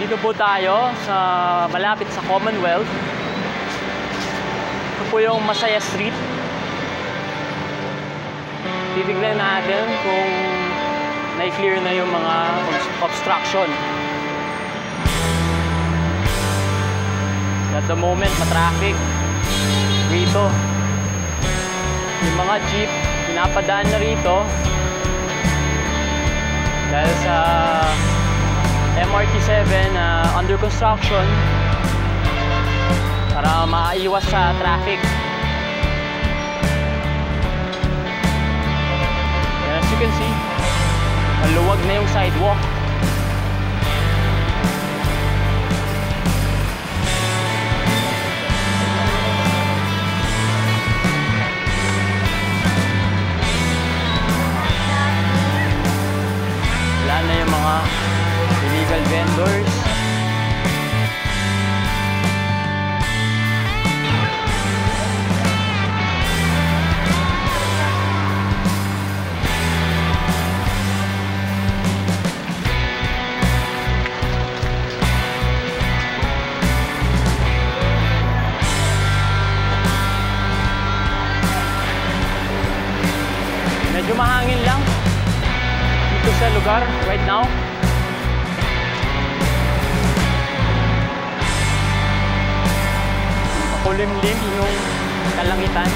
Dito po tayo sa malapit sa Commonwealth. Ito po yung Masaya Street. Titignan natin kung na-clear na yung mga obstruction. At the moment, matraffic rito. Yung mga jeep, pinapadaan na rito dahil sa MRT 7 under construction para maiwas sa traffic. And as you can see, maluwag na yung sidewalk. Na yung mga illegal vendors. Medyo mahangin lang dito sa lugar right now. Makulimlim yung kalangitan.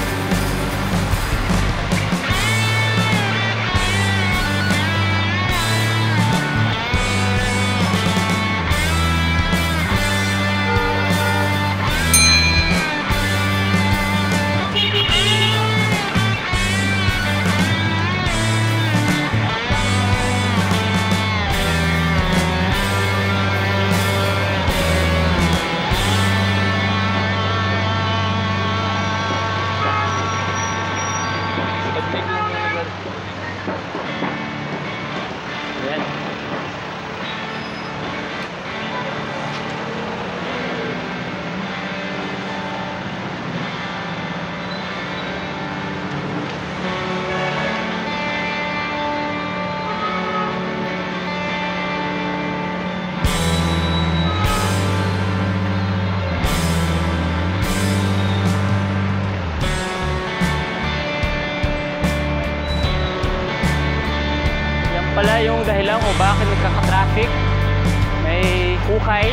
Pala yung dahilan kung bakit nagkaka-traffic, may hukay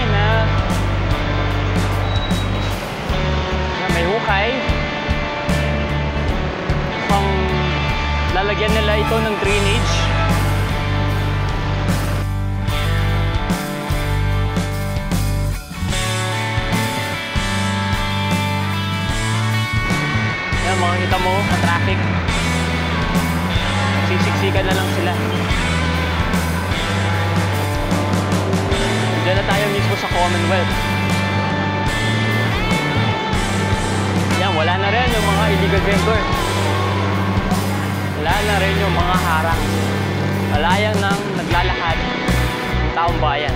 pang lalagyan nila ito ng drainage. Yan, makikita mo ang traffic, sisiksikan na lang sila. Diyan na tayo mismo sa Commonwealth. Yan, wala na rin yung mga illegal vendor. Wala na rin yung mga harang. Alayang nang naglalakad ng taong bayan.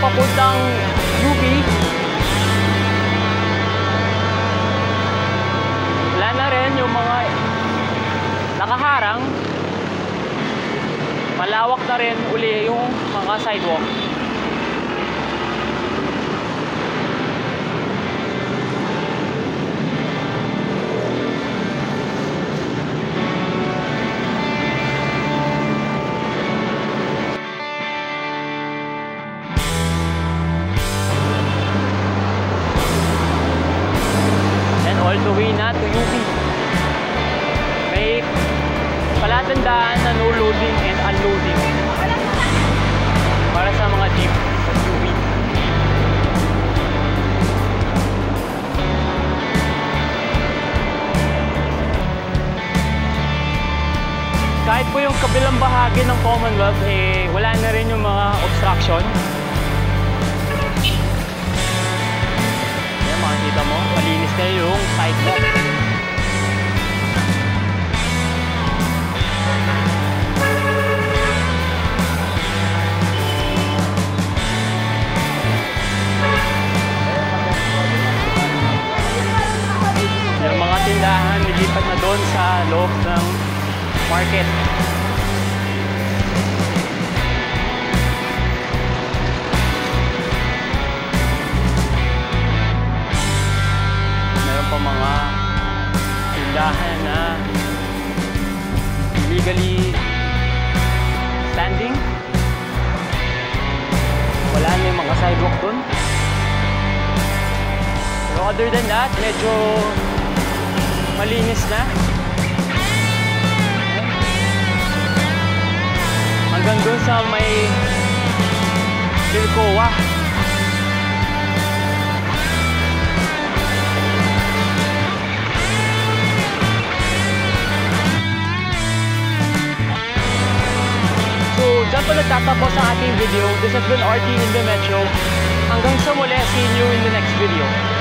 Papuntang UP. Wala na rin yung mga nakaharang. Malawak na rin uli yung mga sidewalk. Way na to UP. May palatandaan na no loading and unloading para sa mga jeep sa UP. ng bahagi ng Commonwealth, eh, wala na rin yung mga obstruction. Ayan, makikita mo, malinis na yung sidewalk. Yung mga tindahan, nilipat na doon sa loob ng market. Meron pa mga tindahan na illegally standing. Wala na yung mga sidewalk doon. Pero other than that, medyo malinis na. Hanggang doon sa may Philcoa. So, dyan po nagtatapos ang ating video. This has been RD in the Metro. Hanggang sa muli, see you in the next video.